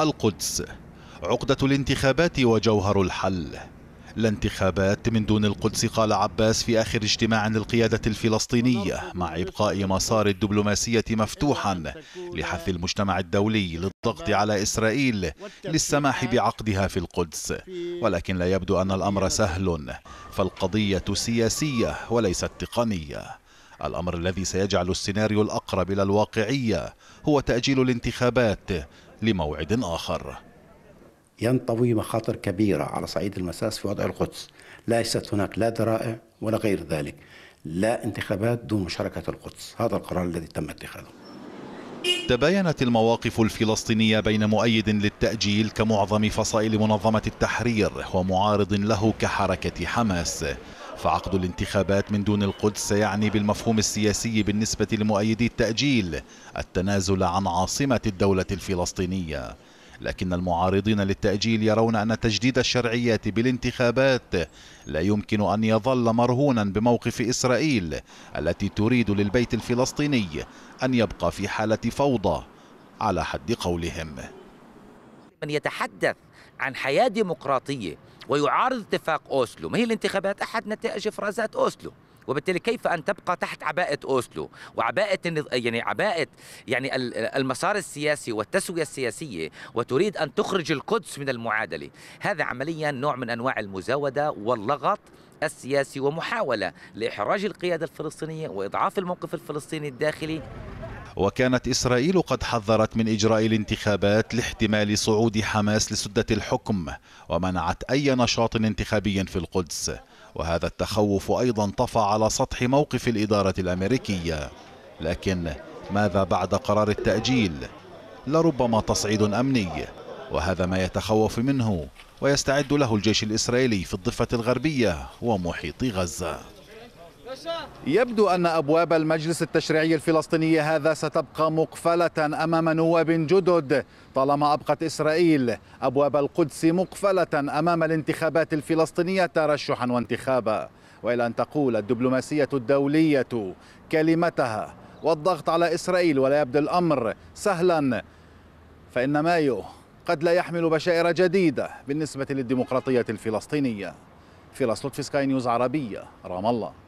القدس عقدة الانتخابات وجوهر الحل، لا انتخابات من دون القدس، قال عباس في آخر اجتماع للقيادة الفلسطينية، مع إبقاء مسار الدبلوماسية مفتوحا لحث المجتمع الدولي للضغط على إسرائيل للسماح بعقدها في القدس، ولكن لا يبدو أن الأمر سهل، فالقضية سياسية وليست تقنية. الأمر الذي سيجعل السيناريو الأقرب إلى الواقعية هو تأجيل الانتخابات لموعد آخر. ينطوي مخاطر كبيرة على صعيد المساس في وضع القدس، ليست هناك لا ذرائع ولا غير ذلك، لا انتخابات دون مشاركة القدس، هذا القرار الذي تم اتخاذه. تباينت المواقف الفلسطينية بين مؤيد للتأجيل كمعظم فصائل منظمة التحرير ومعارض له كحركة حماس، فعقد الانتخابات من دون القدس سيعني بالمفهوم السياسي بالنسبة لمؤيدي التأجيل التنازل عن عاصمة الدولة الفلسطينية، لكن المعارضين للتأجيل يرون أن تجديد الشرعيات بالانتخابات لا يمكن أن يظل مرهونا بموقف إسرائيل التي تريد للبيت الفلسطيني أن يبقى في حالة فوضى على حد قولهم. من يتحدث عن حياة ديمقراطية ويعارض اتفاق أوسلو، ما هي الانتخابات أحد نتائج إفرازات أوسلو، وبالتالي كيف أن تبقى تحت عباءة أوسلو وعباءة يعني المسار السياسي والتسوية السياسية، وتريد أن تخرج القدس من المعادلة. هذا عمليا نوع من أنواع المزاودة واللغط السياسي ومحاولة لإحراج القيادة الفلسطينية وإضعاف الموقف الفلسطيني الداخلي. وكانت إسرائيل قد حذرت من إجراء الانتخابات لاحتمال صعود حماس لسدة الحكم، ومنعت أي نشاط انتخابي في القدس، وهذا التخوف أيضا طفى على سطح موقف الإدارة الأمريكية. لكن ماذا بعد قرار التأجيل؟ لربما تصعيد أمني، وهذا ما يتخوف منه ويستعد له الجيش الإسرائيلي في الضفة الغربية ومحيط غزة. يبدو أن أبواب المجلس التشريعي الفلسطيني هذا ستبقى مقفلة أمام نواب جدد، طالما أبقت إسرائيل أبواب القدس مقفلة أمام الانتخابات الفلسطينية ترشحا وانتخابا، وإلى أن تقول الدبلوماسية الدولية كلمتها والضغط على إسرائيل ولا يبدو الأمر سهلا، فإن مايو قد لا يحمل بشائر جديدة بالنسبة للديمقراطية الفلسطينية. في سكاي نيوز عربية، رام الله.